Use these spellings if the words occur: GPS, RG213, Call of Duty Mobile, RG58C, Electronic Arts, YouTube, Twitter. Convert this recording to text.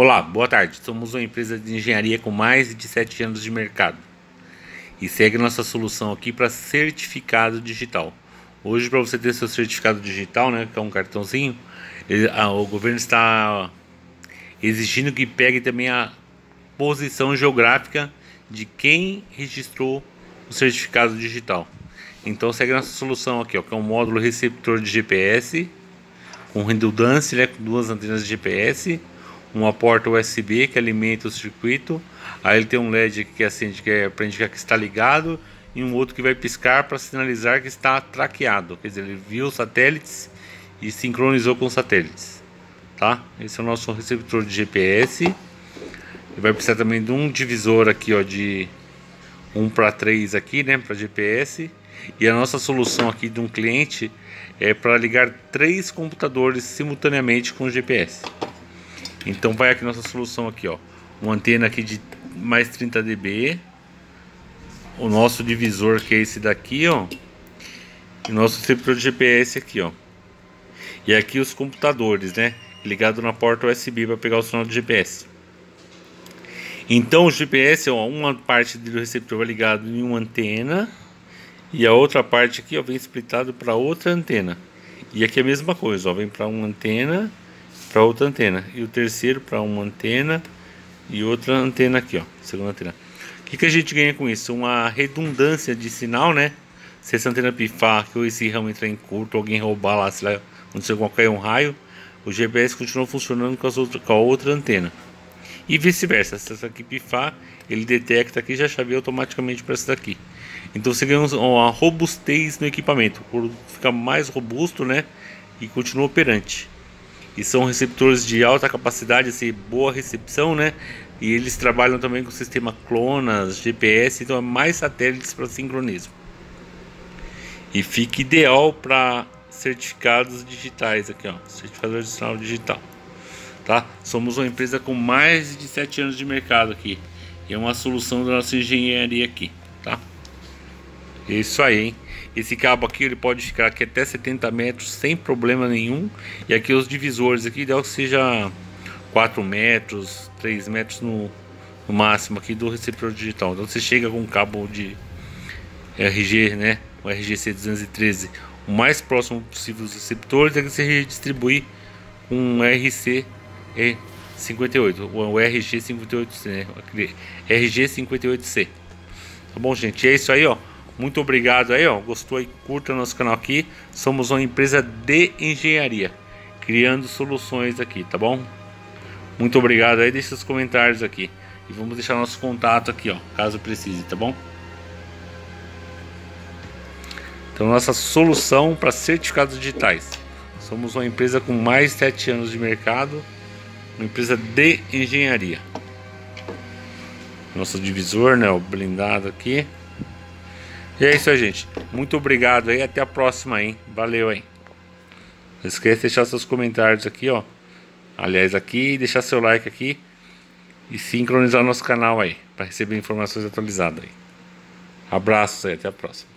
Olá, boa tarde. Somos uma empresa de engenharia com mais de 7 anos de mercado e segue nossa solução aqui para certificado digital. Hoje, para você ter seu certificado digital, né, que é um cartãozinho, o governo está exigindo que pegue também a posição geográfica de quem registrou o certificado digital. Então, segue nossa solução aqui, ó, que é um módulo receptor de GPS com redundância, né, com duas antenas de GPS. Uma porta USB que alimenta o circuito. Aí ele tem um LED que acende, que para indicar que está ligado, e um outro que vai piscar para sinalizar que está traqueado. Quer dizer, ele viu os satélites e sincronizou com os satélites, tá? Esse é o nosso receptor de GPS. Ele vai precisar também de um divisor aqui, ó, de 1:3 aqui, né, para GPS. E a nossa solução aqui de um cliente é para ligar 3 computadores simultaneamente com o GPS. Então vai aqui nossa solução aqui, ó, uma antena aqui de mais 30 dB, o nosso divisor que é esse daqui, ó, e nosso receptor de GPS aqui, ó, e aqui os computadores, né, ligado na porta USB para pegar o sinal do GPS. Então o GPS, ó, uma parte do receptor vai ligado em uma antena e a outra parte aqui, ó, vem splitado para outra antena. E aqui é a mesma coisa, ó, vem para uma antena, para outra antena, e o terceiro para uma antena e outra antena aqui, ó, segunda antena. O que a gente ganha com isso? Uma redundância de sinal, né? Se essa antena pifar, que esse ramo entrar em curto, alguém roubar lá, se lá aconteceu qualquer um raio, o GPS continua funcionando com a outra antena. E vice-versa, se essa aqui pifar, ele detecta aqui e já chaveia automaticamente para essa daqui. Então você ganha uma robustez no equipamento, fica mais robusto, né? E continua operante. E são receptores de alta capacidade, assim, boa recepção, né? E eles trabalham também com o sistema clonas, GPS, então é mais satélites para sincronismo. E fica ideal para certificados digitais aqui, ó, certificador de sinal digital, tá? Somos uma empresa com mais de 7 anos de mercado aqui. E é uma solução da nossa engenharia aqui, tá? É isso aí, hein? Esse cabo aqui ele pode ficar aqui até 70 metros sem problema nenhum. E aqui os divisores aqui, ideal que seja 4 metros, 3 metros no máximo aqui do receptor digital. Então você chega com um cabo de RG, né? O RGC213, o mais próximo possível dos receptores, é que você redistribui um RC58, ou o RG58C, né? RG58C. Tá bom, gente? É isso aí, ó. Muito obrigado aí, ó. Gostou aí? Curta nosso canal aqui. Somos uma empresa de engenharia, criando soluções aqui, tá bom? Muito obrigado aí. Deixe seus comentários aqui. E vamos deixar nosso contato aqui, ó, caso precise, tá bom? Então, nossa solução para certificados digitais. Somos uma empresa com mais de 7 anos de mercado, uma empresa de engenharia. Nosso divisor, né, o blindado aqui. E é isso aí, gente. Muito obrigado aí. Até a próxima, hein? Valeu, hein? Não esqueça de deixar seus comentários aqui, ó. Aliás, aqui. Deixar seu like aqui. E sincronizar nosso canal aí. Para receber informações atualizadas aí. Abraços aí. Até a próxima.